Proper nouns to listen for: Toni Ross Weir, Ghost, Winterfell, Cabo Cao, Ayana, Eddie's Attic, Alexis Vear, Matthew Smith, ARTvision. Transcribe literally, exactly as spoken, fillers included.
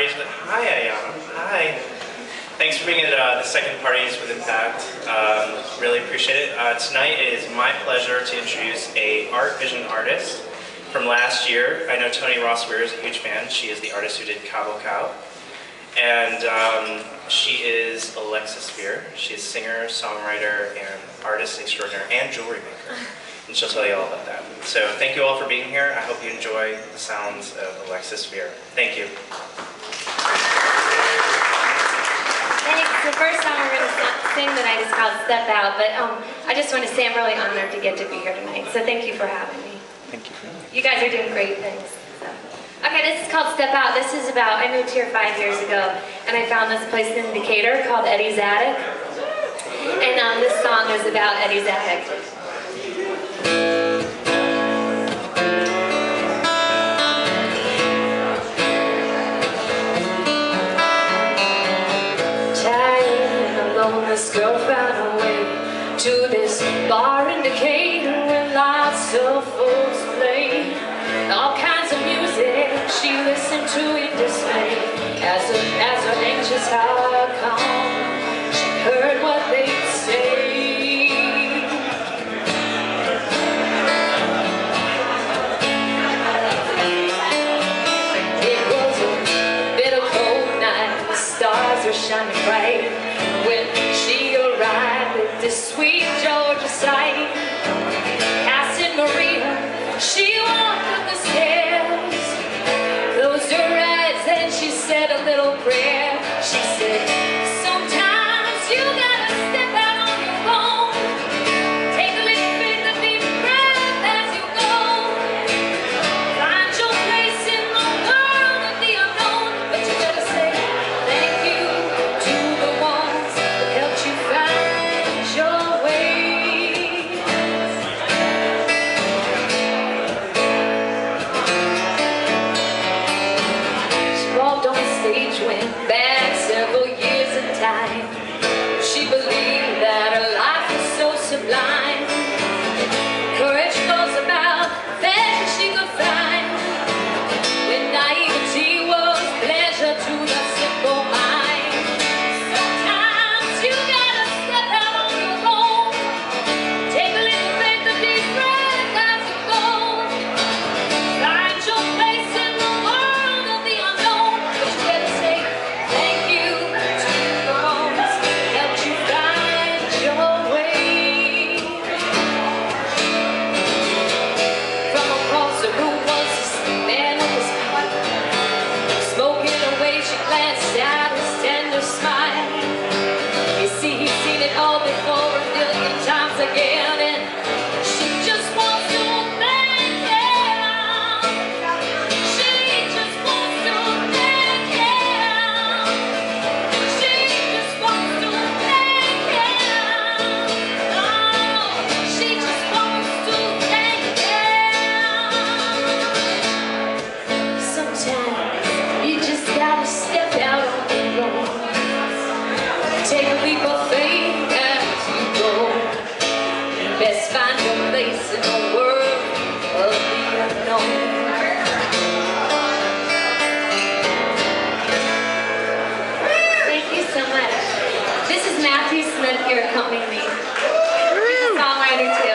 parties with. Hi, Ayana. Hi. Thanks for bringing uh, the second Parties with Impact. Um, really appreciate it. Uh, tonight it is my pleasure to introduce a art vision artist from last year. I know Toni Ross Weir is a huge fan. She is the artist who did Cabo Cao. And um, she is Alexis Vear. She's a singer, songwriter, and artist extraordinaire, and jewelry maker. And she'll tell you all about that. So thank you all for being here. I hope you enjoy the sounds of Alexis Vear. Thank you. The first song we're going to sing tonight is called Step Out, but um, I just want to say I'm really honored to get to be here tonight, so thank you for having me. Thank you. You guys are doing great things. So. Okay, this is called Step Out. This is about, I moved here five years ago, and I found this place in Decatur called Eddie's Attic, and um, this song is about Eddie's Attic. This girl found her way to this bar in Decatur where lots of folks played all kinds of music. She listened to in dismay as her, as her anxious heart calmed. She heard what they say. It was a bitter cold night. The stars were shining bright. This sweet Georgia sight, passing Maria, she walked up the stairs, closed her eyes and she said a little prayer. She said, sometimes you gotta step out on your own, take a little bit of deep breath as you go, find your place in the world of the unknown, but you gotta say thank you to the ones that helped you find your way. She walked on stage, went back several years in time. She believed that her life was so sublime. Courage goes about that she could find. When naivety was pleasure to the simple mind. Matthew Smith here accompanying me. He's a songwriter too.